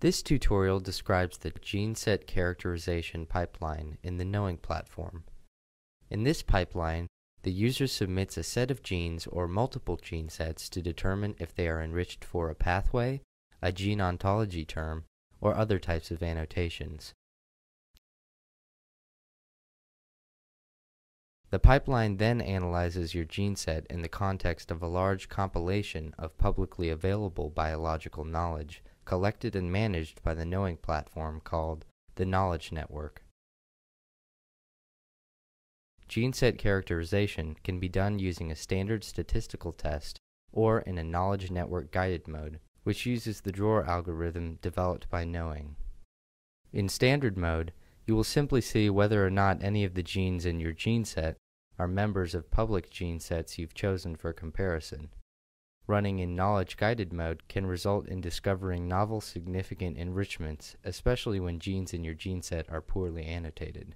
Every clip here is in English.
This tutorial describes the Gene Set Characterization pipeline in the KnowEnG platform. In this pipeline, the user submits a set of genes or multiple gene sets to determine if they are enriched for a pathway, a gene ontology term, or other types of annotations. The pipeline then analyzes your gene set in the context of a large compilation of publicly available biological knowledge collected and managed by the KnowEnG platform called the Knowledge Network. Gene set characterization can be done using a standard statistical test or in a Knowledge Network guided mode, which uses the drawer algorithm developed by KnowEnG. In standard mode, you will simply see whether or not any of the genes in your gene set are members of public gene sets you've chosen for comparison. Running in knowledge-guided mode can result in discovering novel significant enrichments, especially when genes in your gene set are poorly annotated.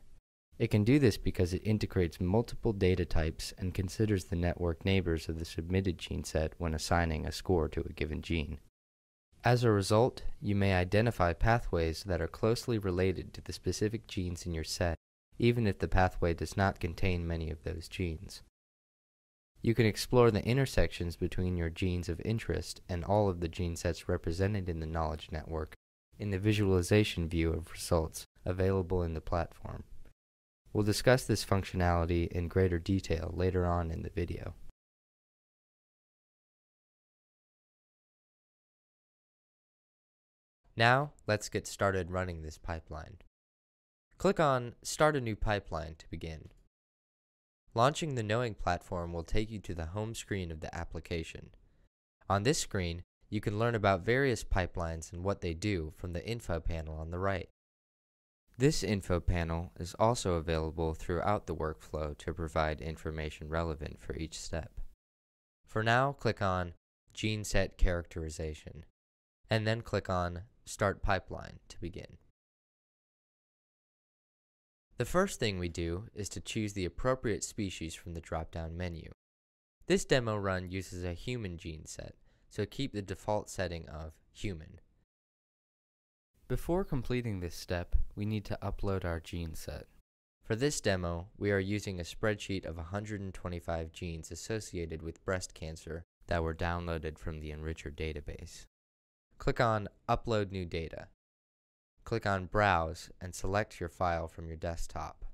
It can do this because it integrates multiple data types and considers the network neighbors of the submitted gene set when assigning a score to a given gene. As a result, you may identify pathways that are closely related to the specific genes in your set, even if the pathway does not contain many of those genes. You can explore the intersections between your genes of interest and all of the gene sets represented in the Knowledge Network in the visualization view of results available in the platform. We'll discuss this functionality in greater detail later on in the video. Now, let's get started running this pipeline. Click on Start a New Pipeline to begin. Launching the KnowEnG platform will take you to the home screen of the application. On this screen, you can learn about various pipelines and what they do from the info panel on the right. This info panel is also available throughout the workflow to provide information relevant for each step. For now, click on Gene Set Characterization, and then click on Start Pipeline to begin. The first thing we do is to choose the appropriate species from the drop-down menu. This demo run uses a human gene set, so keep the default setting of human. Before completing this step, we need to upload our gene set. For this demo, we are using a spreadsheet of 125 genes associated with breast cancer that were downloaded from the Enrichr database. Click on Upload New Data. Click on Browse and select your file from your desktop.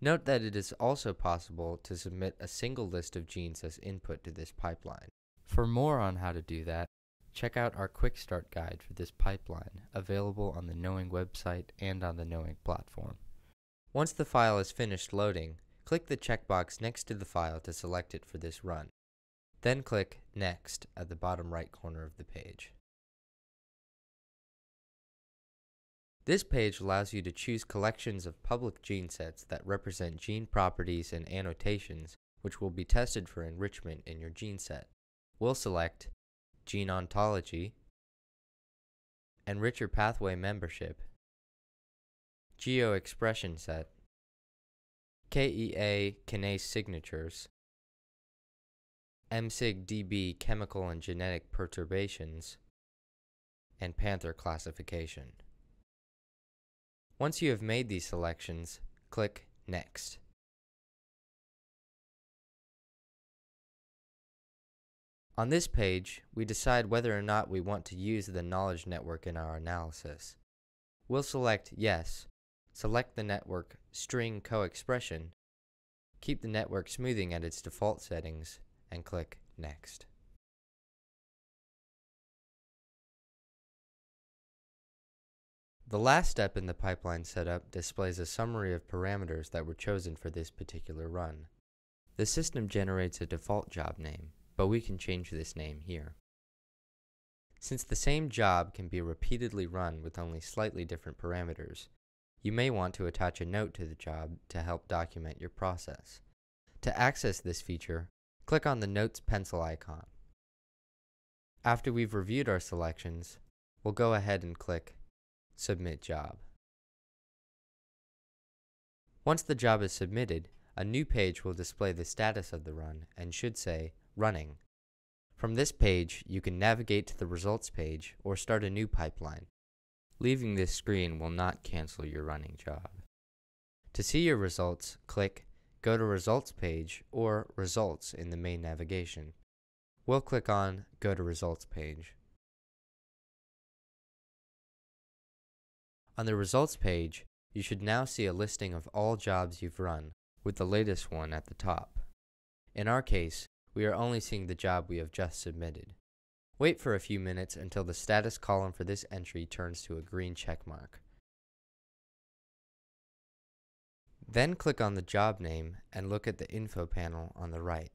Note that it is also possible to submit a single list of genes as input to this pipeline. For more on how to do that, check out our Quick Start Guide for this pipeline, available on the KnowEnG website and on the KnowEnG platform. Once the file is finished loading, click the checkbox next to the file to select it for this run. Then click Next at the bottom right corner of the page. This page allows you to choose collections of public gene sets that represent gene properties and annotations which will be tested for enrichment in your gene set. We'll select Gene Ontology, Enricher Pathway Membership, GeoExpression Set, KEA Kinase Signatures, MSigDB Chemical and Genetic Perturbations, and Panther Classification. Once you have made these selections, click Next. On this page, we decide whether or not we want to use the Knowledge Network in our analysis. We'll select Yes, select the network String Co-Expression, keep the network smoothing at its default settings, and click Next. The last step in the pipeline setup displays a summary of parameters that were chosen for this particular run. The system generates a default job name, but we can change this name here. Since the same job can be repeatedly run with only slightly different parameters, you may want to attach a note to the job to help document your process. To access this feature, click on the Notes pencil icon. After we've reviewed our selections, we'll go ahead and click Submit Job. Once the job is submitted, a new page will display the status of the run and should say Running. From this page, you can navigate to the results page or start a new pipeline. Leaving this screen will not cancel your running job. To see your results, click Go to Results page or Results in the main navigation. We'll click on Go to Results page. On the Results page, you should now see a listing of all jobs you've run, with the latest one at the top. In our case, we are only seeing the job we have just submitted. Wait for a few minutes until the status column for this entry turns to a green check mark. Then click on the job name and look at the info panel on the right.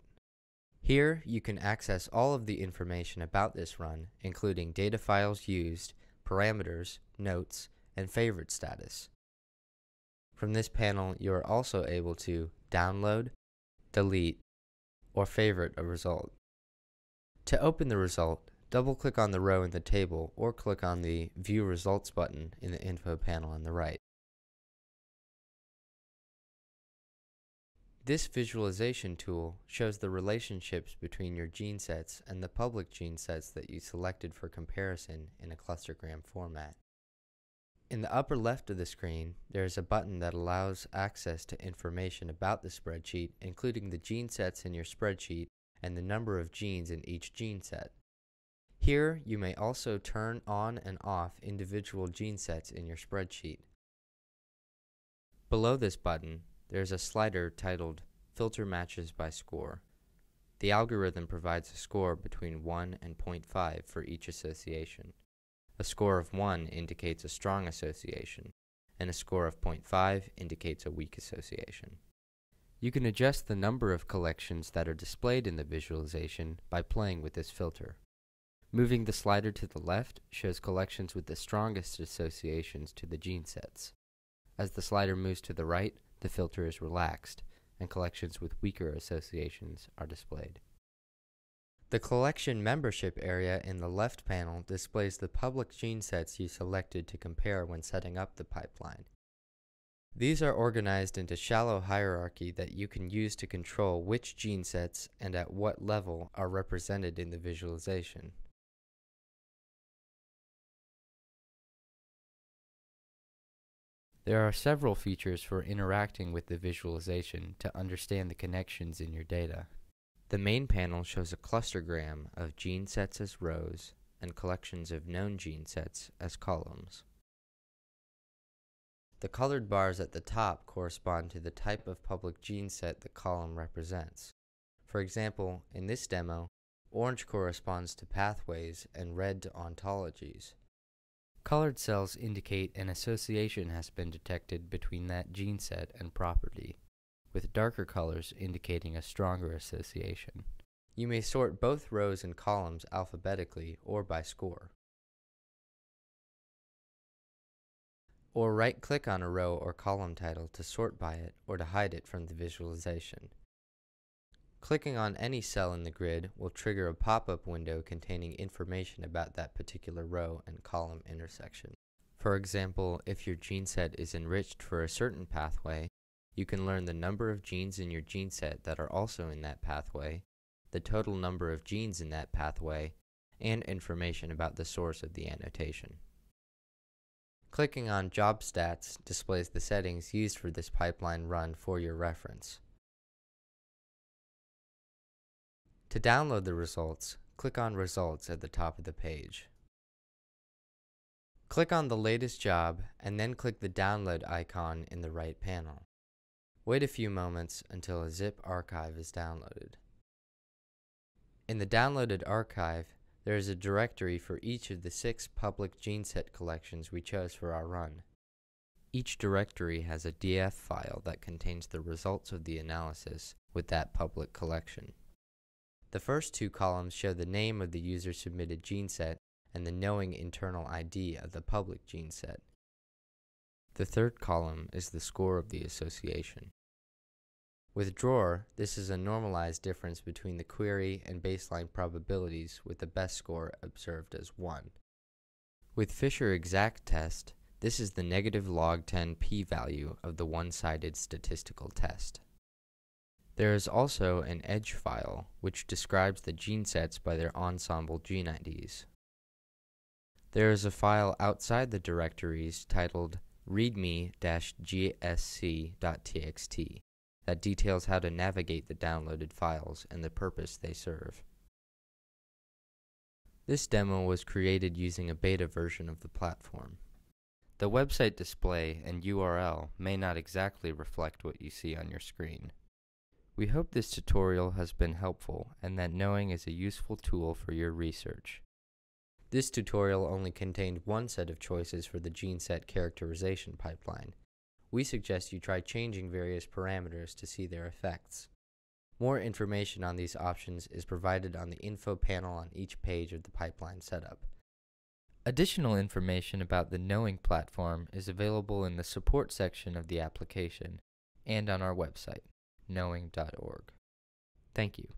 Here you can access all of the information about this run, including data files used, parameters, notes, and favorite status. From this panel, you are also able to download, delete, or favorite a result. To open the result, double-click on the row in the table or click on the View Results button in the info panel on the right. This visualization tool shows the relationships between your gene sets and the public gene sets that you selected for comparison in a clustergram format. In the upper left of the screen, there is a button that allows access to information about the spreadsheet, including the gene sets in your spreadsheet and the number of genes in each gene set. Here, you may also turn on and off individual gene sets in your spreadsheet. Below this button, there is a slider titled Filter Matches by Score. The algorithm provides a score between 1 and 0.5 for each association. A score of 1 indicates a strong association, and a score of 0.5 indicates a weak association. You can adjust the number of collections that are displayed in the visualization by playing with this filter. Moving the slider to the left shows collections with the strongest associations to the gene sets. As the slider moves to the right, the filter is relaxed, and collections with weaker associations are displayed. The collection membership area in the left panel displays the public gene sets you selected to compare when setting up the pipeline. These are organized into shallow hierarchy that you can use to control which gene sets and at what level are represented in the visualization. There are several features for interacting with the visualization to understand the connections in your data. The main panel shows a clustergram of gene sets as rows and collections of known gene sets as columns. The colored bars at the top correspond to the type of public gene set the column represents. For example, in this demo, orange corresponds to pathways and red to ontologies. Colored cells indicate an association has been detected between that gene set and property, with darker colors indicating a stronger association. You may sort both rows and columns alphabetically or by score, or right-click on a row or column title to sort by it or to hide it from the visualization. Clicking on any cell in the grid will trigger a pop-up window containing information about that particular row and column intersection. For example, if your gene set is enriched for a certain pathway, you can learn the number of genes in your gene set that are also in that pathway, the total number of genes in that pathway, and information about the source of the annotation. Clicking on Job Stats displays the settings used for this pipeline run for your reference. To download the results, click on Results at the top of the page. Click on the latest job and then click the download icon in the right panel. Wait a few moments until a zip archive is downloaded. In the downloaded archive, there is a directory for each of the 6 public gene set collections we chose for our run. Each directory has a DF file that contains the results of the analysis with that public collection. The first 2 columns show the name of the user-submitted gene set and the KnowEnG internal ID of the public gene set. The third column is the score of the association. With drawer, this is a normalized difference between the query and baseline probabilities, with the best score observed as 1. With Fisher Exact Test, this is the negative log 10 p-value of the one-sided statistical test. There is also an edge file, which describes the gene sets by their ensemble gene IDs. There is a file outside the directories titled readme-gsc.txt that details how to navigate the downloaded files and the purpose they serve. This demo was created using a beta version of the platform. The website display and URL may not exactly reflect what you see on your screen. We hope this tutorial has been helpful and that KnowEnG is a useful tool for your research. This tutorial only contained one set of choices for the gene set characterization pipeline. We suggest you try changing various parameters to see their effects. More information on these options is provided on the info panel on each page of the pipeline setup. Additional information about the KnowEnG platform is available in the support section of the application and on our website, knoweng.org. Thank you.